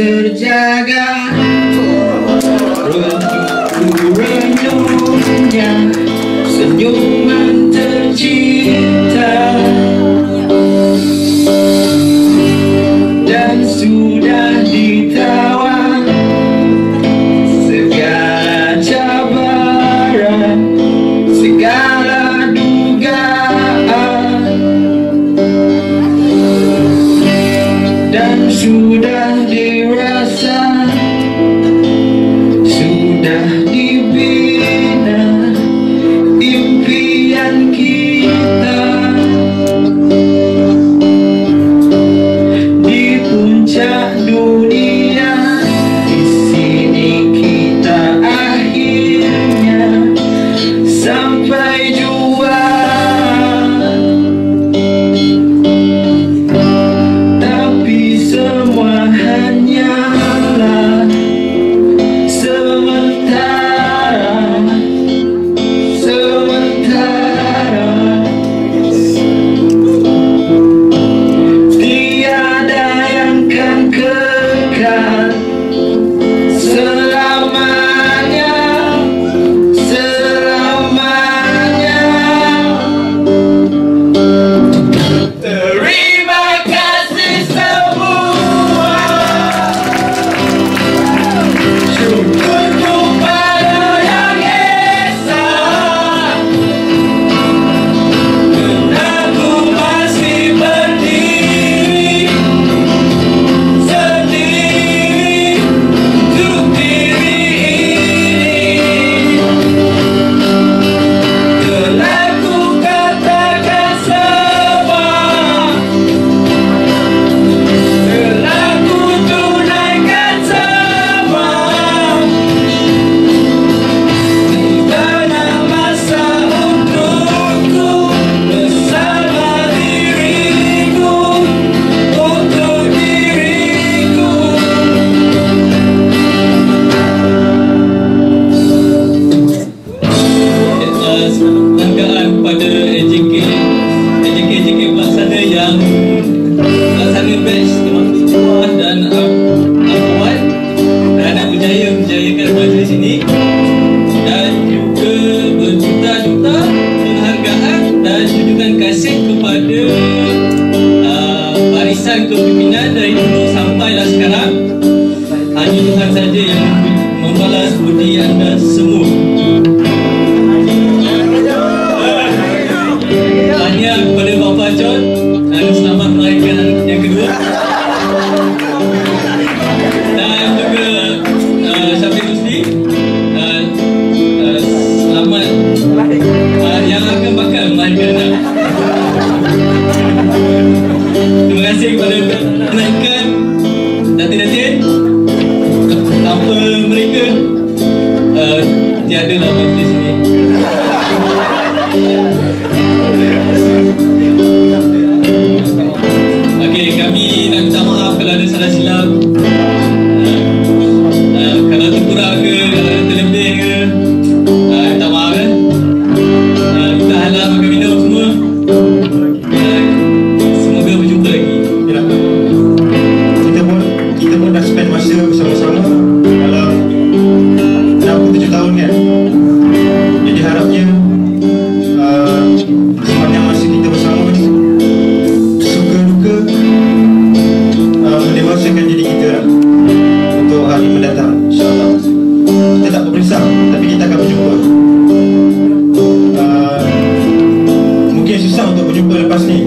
to the jaga, senyumnya, senyuman tercipta dan sudah ditawan segala cabaran, segala dugaan dan sudah dirasa. Kepimpinan dari dulu sampailah sekarang, hanya Tuhan saja yang membalas budi anda semua. Tanya kepada Bapa John dan selamat melahirkan yang kedua, dan juga Syafiq Rusdi selamat yang akan bakal melahirkan anak. Terima kasih kepada penaikan datin-datin. Tanpa mereka tiada lah di sini. Okey, kami nak minta maaf kalau ada salah silap, kalau terkurang ke, terlebih ke, minta maaf kan. Minta halal makan minum semua. Lepas ni